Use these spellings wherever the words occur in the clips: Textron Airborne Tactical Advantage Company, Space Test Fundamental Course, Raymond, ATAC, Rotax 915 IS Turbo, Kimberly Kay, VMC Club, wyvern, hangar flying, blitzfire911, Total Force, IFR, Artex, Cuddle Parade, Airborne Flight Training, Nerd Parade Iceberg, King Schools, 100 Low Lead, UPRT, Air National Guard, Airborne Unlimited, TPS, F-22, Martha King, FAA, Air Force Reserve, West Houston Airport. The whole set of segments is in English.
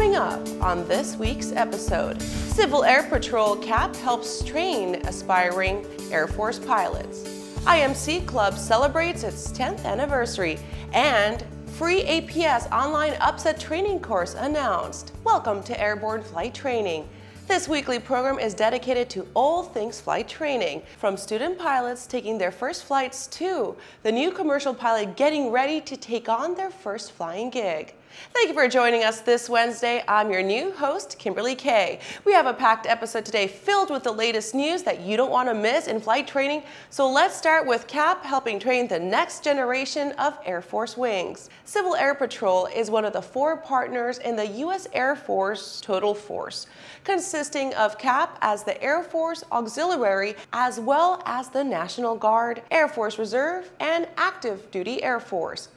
Coming up on this week's episode, Civil Air Patrol CAP helps train aspiring Air Force pilots, IMC Club celebrates its 10th anniversary, and free APS online upset training course announced. Welcome to Airborne Flight Training. This weekly program is dedicated to all things flight training, from student pilots taking their first flights to the new commercial pilot getting ready to take on their first flying gig. Thank you for joining us this Wednesday. I'm your new host, Kimberly Kay. We have a packed episode today filled with the latest news that you don't want to miss in flight training. So let's start with CAP helping train the next generation of Air Force wings. Civil Air Patrol is one of the four partners in the U.S. Air Force Total Force, consisting of CAP as the Air Force Auxiliary as well as the National Guard, Air Force Reserve, and Active Duty Air Force.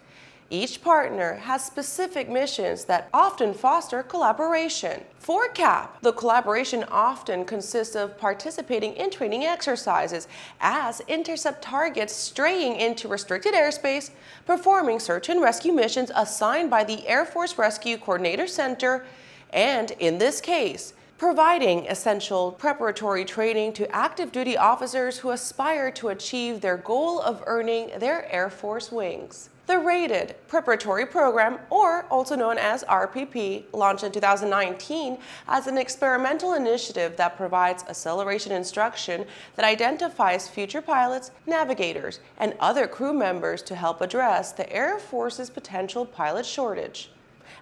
Each partner has specific missions that often foster collaboration. For CAP, the collaboration often consists of participating in training exercises as intercept targets straying into restricted airspace, performing search and rescue missions assigned by the Air Force Rescue Coordinator Center, and in this case, providing essential preparatory training to active duty officers who aspire to achieve their goal of earning their Air Force wings. The Rated Preparatory Program, or also known as RPP, launched in 2019 as an experimental initiative that provides acceleration instruction that identifies future pilots, navigators, and other crew members to help address the Air Force's potential pilot shortage.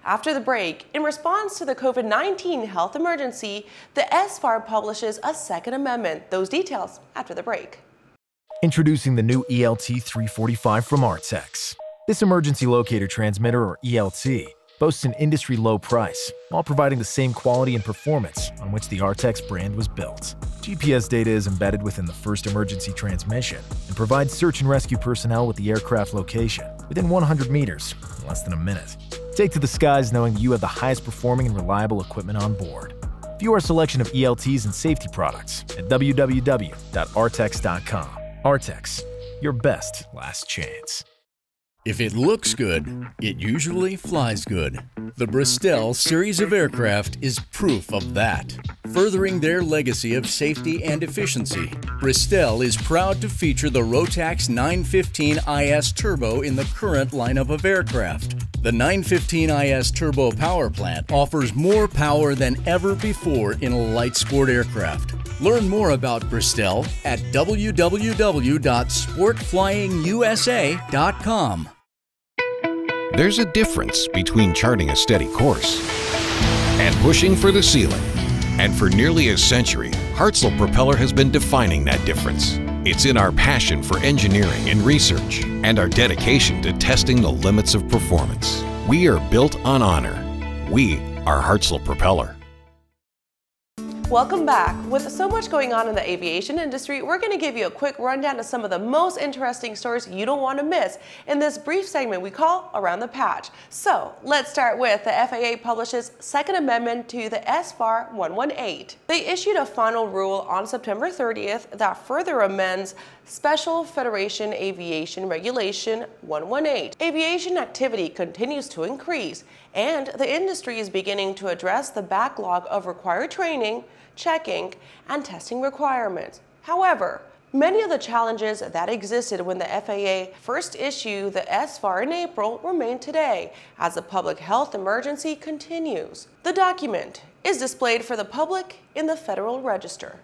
After the break, in response to the COVID-19 health emergency, the SFAR publishes a second amendment. Those details after the break. Introducing the new ELT-345 from Artex. This Emergency Locator Transmitter, or ELT, boasts an industry-low price, while providing the same quality and performance on which the Artex brand was built. GPS data is embedded within the first emergency transmission and provides search and rescue personnel with the aircraft location within 100 meters in less than a minute. Take to the skies knowing you have the highest performing and reliable equipment on board. View our selection of ELTs and safety products at www.artex.com. Artex, your best last chance. If it looks good, it usually flies good. The Bristell series of aircraft is proof of that. Furthering their legacy of safety and efficiency, Bristell is proud to feature the Rotax 915 IS Turbo in the current lineup of aircraft. The 915 IS Turbo power plant offers more power than ever before in a light sport aircraft. Learn more about Bristell at www.sportflyingusa.com. There's a difference between charting a steady course and pushing for the ceiling. And for nearly a century, Hartzell Propeller has been defining that difference. It's in our passion for engineering and research and our dedication to testing the limits of performance. We are built on honor. We are Hartzell Propeller. Welcome back. With so much going on in the aviation industry, we're going to give you a quick rundown of some of the most interesting stories you don't want to miss in this brief segment we call Around the Patch. So let's start with the FAA publishes Second Amendment to the SFAR 118. They issued a final rule on September 30th that further amends Special Federation Aviation Regulation 118. Aviation activity continues to increase, and the industry is beginning to address the backlog of required training, checking, and testing requirements. However, many of the challenges that existed when the FAA first issued the SFAR in April remain today as the public health emergency continues. The document is displayed for the public in the Federal Register.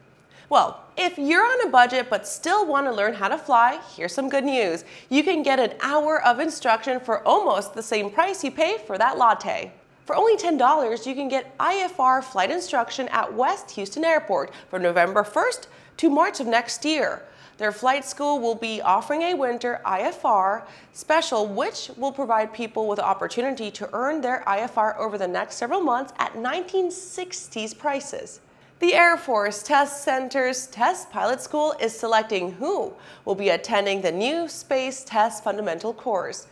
Well, if you're on a budget but still want to learn how to fly, here's some good news. You can get an hour of instruction for almost the same price you pay for that latte. For only $10, you can get IFR flight instruction at West Houston Airport from November 1st to March of next year. Their flight school will be offering a winter IFR special, which will provide people with the opportunity to earn their IFR over the next several months at 1960s prices. The Air Force Test Center's Test Pilot School is selecting who will be attending the new Space Test Fundamental Course.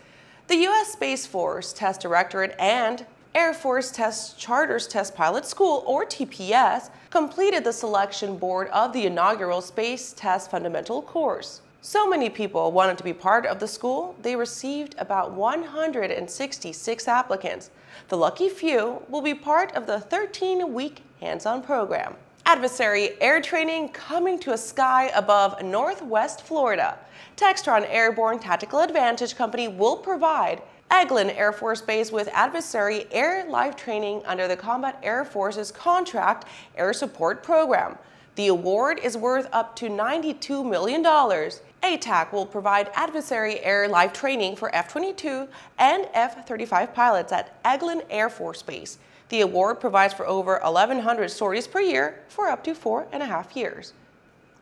The U.S. Space Force Test Directorate and Air Force Test Charters Test Pilot School, or TPS, completed the selection board of the inaugural Space Test Fundamental Course. So many people wanted to be part of the school, they received about 166 applicants. The lucky few will be part of the 13-week hands-on program. Adversary air training coming to a sky above Northwest Florida. Textron Airborne Tactical Advantage Company will provide Eglin Air Force Base with adversary air life training under the Combat Air Force's contract air support program. The award is worth up to $92 million. ATAC will provide adversary air life training for F-22 and F-35 pilots at Eglin Air Force Base. The award provides for over 1,100 sorties per year for up to 4.5 years.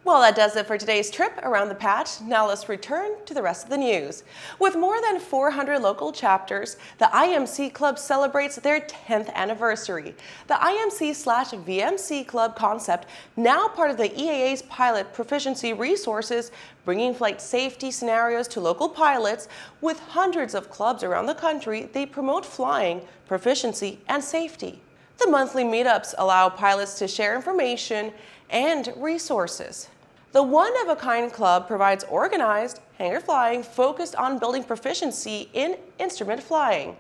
Well, that does it for today's trip around the patch. Now let's return to the rest of the news. With more than 400 local chapters, the IMC Club celebrates their 10th anniversary. The IMC/VMC Club concept, now part of the EAA's Pilot Proficiency Resources, bringing flight safety scenarios to local pilots. With hundreds of clubs around the country, they promote flying, proficiency, and safety. The monthly meetups allow pilots to share information and resources. The one-of-a-kind club provides organized hangar flying focused on building proficiency in instrument flying.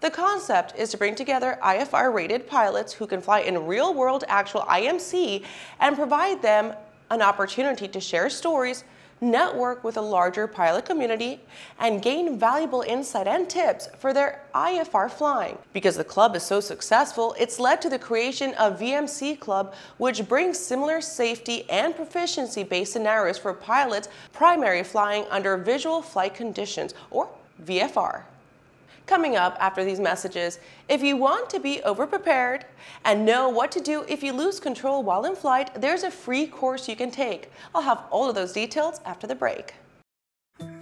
The concept is to bring together IFR-rated pilots who can fly in real-world actual IMC and provide them an opportunity to share stories, network with a larger pilot community, and gain valuable insight and tips for their IFR flying. Because the club is so successful, it's led to the creation of VMC Club, which brings similar safety and proficiency-based scenarios for pilots primary flying under visual flight conditions, or VFR. Coming up after these messages, if you want to be overprepared and know what to do if you lose control while in flight, there's a free course you can take. I'll have all of those details after the break. Well,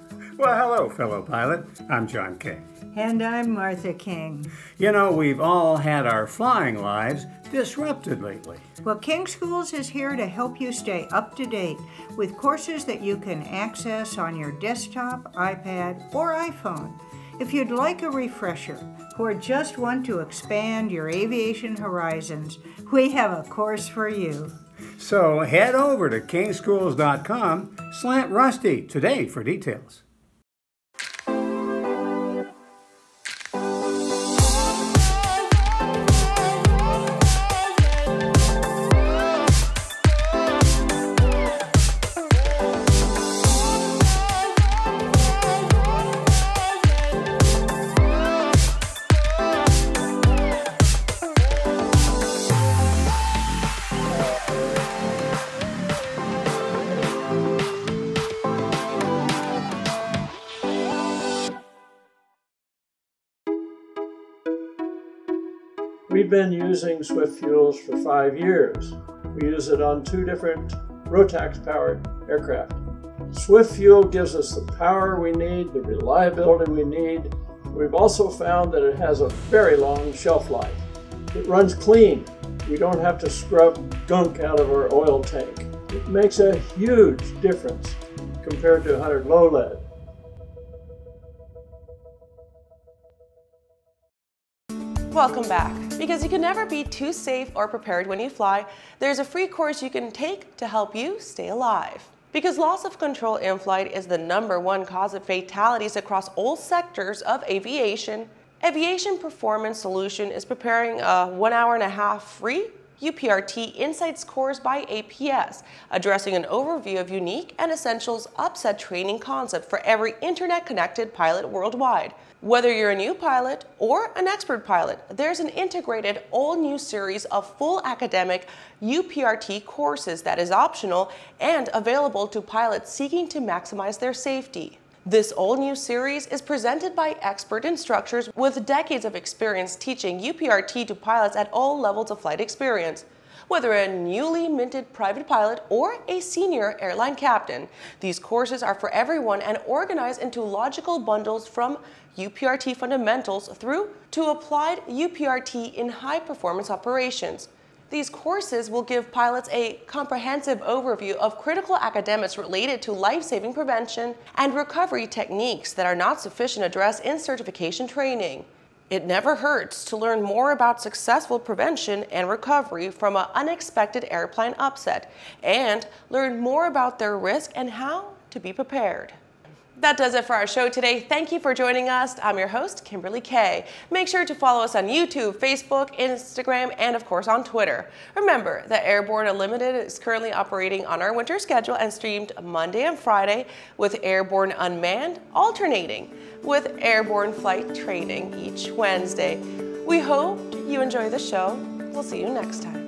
hello, fellow pilot. I'm John King. And I'm Martha King. You know, we've all had our flying lives disrupted lately. Well, King Schools is here to help you stay up to date with courses that you can access on your desktop, iPad, or iPhone. If you'd like a refresher or just want to expand your aviation horizons, we have a course for you. So head over to kingschools.com/Rusty today for details. We've been using Swift Fuels for 5 years. We use it on 2 different Rotax-powered aircraft. Swift Fuel gives us the power we need, the reliability we need. We've also found that it has a very long shelf life. It runs clean. We don't have to scrub gunk out of our oil tank. It makes a huge difference compared to 100 Low Lead. Welcome back. Because you can never be too safe or prepared when you fly, there's a free course you can take to help you stay alive. Because loss of control in flight is the #1 cause of fatalities across all sectors of aviation, Aviation Performance Solution is preparing a 1.5-hour free UPRT Insights course by APS, addressing an overview of unique and essentials upset training concept for every internet-connected pilot worldwide. Whether you're a new pilot or an expert pilot, there's an integrated all-new series of full academic UPRT courses that is optional and available to pilots seeking to maximize their safety. This all-new series is presented by expert instructors with decades of experience teaching UPRT to pilots at all levels of flight experience. Whether a newly minted private pilot or a senior airline captain, these courses are for everyone and organized into logical bundles from UPRT fundamentals through to applied UPRT in high-performance operations. These courses will give pilots a comprehensive overview of critical academics related to life-saving prevention and recovery techniques that are not sufficiently addressed in certification training. It never hurts to learn more about successful prevention and recovery from an unexpected airplane upset and learn more about their risk and how to be prepared. That does it for our show today. Thank you for joining us. I'm your host, Kimberly Kay. Make sure to follow us on YouTube, Facebook, Instagram, and of course on Twitter. Remember that Airborne Unlimited is currently operating on our winter schedule and streamed Monday and Friday with Airborne Unmanned, alternating with Airborne Flight Training each Wednesday. We hope you enjoy the show. We'll see you next time.